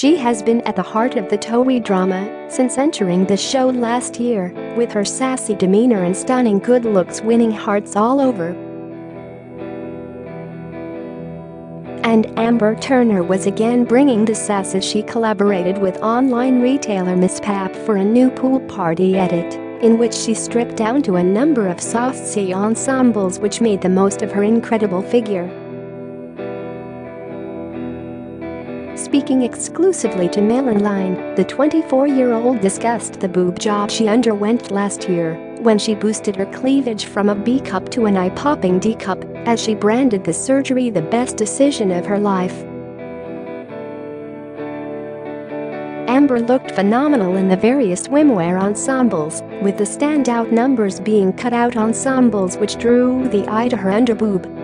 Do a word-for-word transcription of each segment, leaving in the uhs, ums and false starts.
She has been at the heart of the TOWIE drama since entering the show last year, with her sassy demeanor and stunning good looks winning hearts all over. And Amber Turner was again bringing the sass as she collaborated with online retailer MissPap for a new pool party edit, in which she stripped down to a number of saucy ensembles which made the most of her incredible figure. Speaking exclusively to MailOnline, the twenty-four-year-old discussed the boob job she underwent last year when she boosted her cleavage from a B cup to an eye-popping D cup, as she branded the surgery the best decision of her life. Amber looked phenomenal in the various swimwear ensembles, with the standout numbers being cut-out ensembles which drew the eye to her underboob.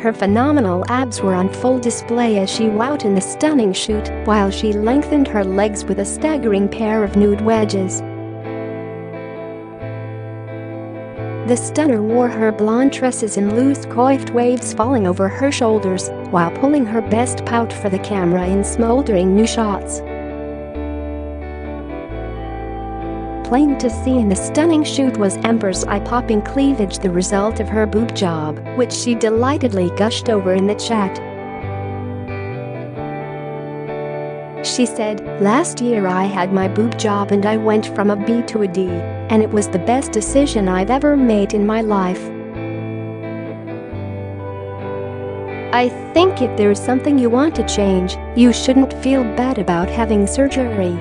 Her phenomenal abs were on full display as she wowed in the stunning shoot, while she lengthened her legs with a staggering pair of nude wedges. The stunner wore her blonde tresses in loose coiffed waves falling over her shoulders, while pulling her best pout for the camera in smoldering new shots. Plain to see in the stunning shoot was Amber's eye-popping cleavage, the result of her boob job, which she delightedly gushed over in the chat. She said, "Last year I had my boob job and I went from a B to a D, and it was the best decision I've ever made in my life. I think if there's something you want to change, you shouldn't feel bad about having surgery.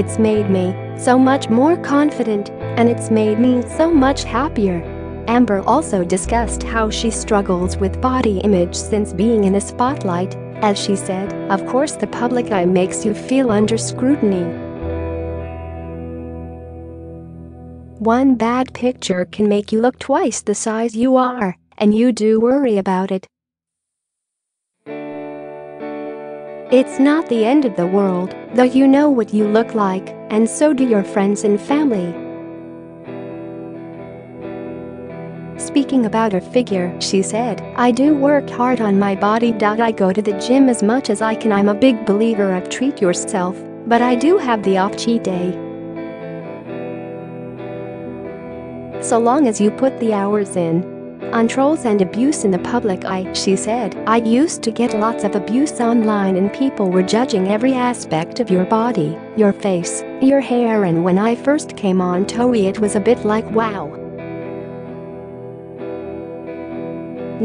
It's made me so much more confident, and it's made me so much happier." Amber also discussed how she struggles with body image since being in the spotlight, as she said, "Of course the public eye makes you feel under scrutiny. One bad picture can make you look twice the size you are, and you do worry about it. It's not the end of the world, though you know what you look like, and so do your friends and family." Speaking about her figure, she said, "I do work hard on my body. I go to the gym as much as I can. I'm a big believer of treat yourself, but I do have the off cheat day. So long as you put the hours in." On trolls and abuse in the public eye, she said, "I used to get lots of abuse online and people were judging every aspect of your body, your face, your hair, and when I first came on TOWIE it was a bit like wow.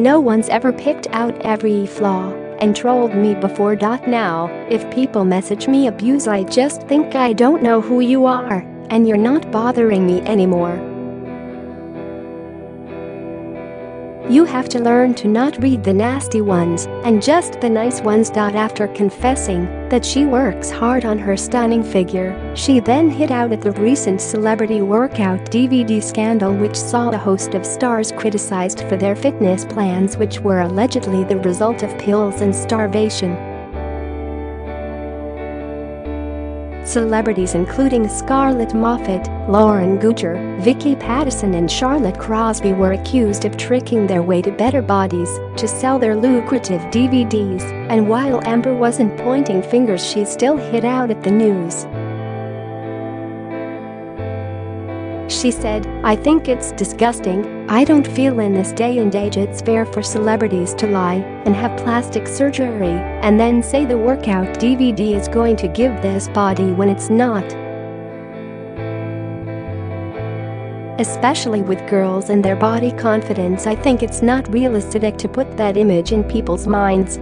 No one's ever picked out every flaw and trolled me before. Now, if people message me abuse I just think I don't know who you are, and you're not bothering me anymore. You have to learn to not read the nasty ones, and just the nice ones." After confessing that she works hard on her stunning figure, she then hit out at the recent celebrity workout D V D scandal, which saw a host of stars criticized for their fitness plans, which were allegedly the result of pills and starvation. Celebrities including Scarlett Moffatt, Lauren Gugger, Vicky Pattison and Charlotte Crosby were accused of tricking their way to better bodies to sell their lucrative D V Ds, and while Amber wasn't pointing fingers she still hit out at the news. She said, "I think it's disgusting. I don't feel in this day and age it's fair for celebrities to lie and have plastic surgery and then say the workout D V D is going to give this body when it's not. Especially with girls and their body confidence, I think it's not realistic to put that image in people's minds.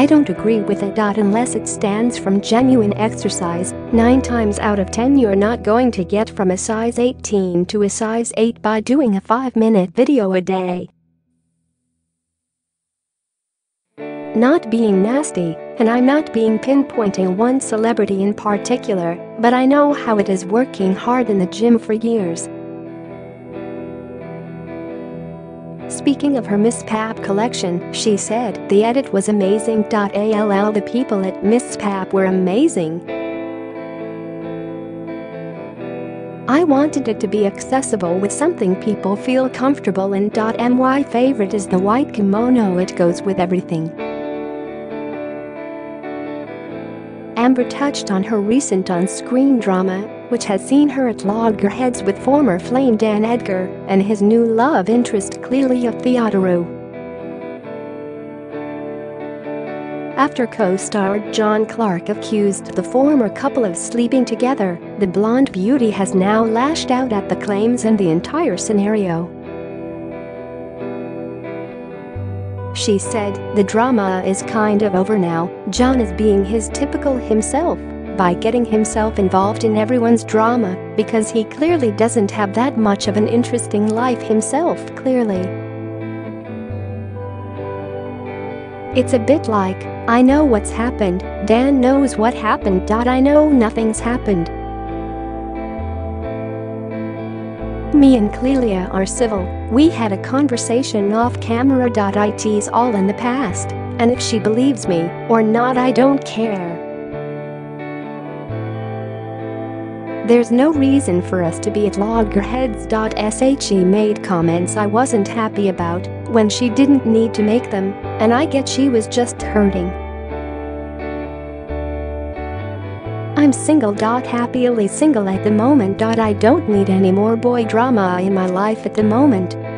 I don't agree with it. Unless it stands from genuine exercise, nine times out of ten you're not going to get from a size eighteen to a size eight by doing a five minute video a day. Not being nasty, and I'm not being pinpointing one celebrity in particular, but I know how it is working hard in the gym for years." Speaking of her MissPap collection, she said, "The edit was amazing. All the people at MissPap were amazing. I wanted it to be accessible with something people feel comfortable in. My favorite is the white kimono, it goes with everything. Amber touched on her recent on-screen drama, which has seen her at loggerheads with former flame Dan Edgar and his new love interest Clelia Theodorou. After co-star John Clark accused the former couple of sleeping together, the blonde beauty has now lashed out at the claims and the entire scenario. She said, "The drama is kind of over now. John is being his typical himself by getting himself involved in everyone's drama because he clearly doesn't have that much of an interesting life himself, clearly. It's a bit like, I know what's happened, Dan knows what happened. I know nothing's happened. Me and Clelia are civil, we had a conversation off camera. It's all in the past, and if she believes me or not I don't care. There's no reason for us to be at loggerheads." She made comments I wasn't happy about when she didn't need to make them, and I get she was just hurting. "I'm single. Happily single at the moment. I don't need any more boy drama in my life at the moment.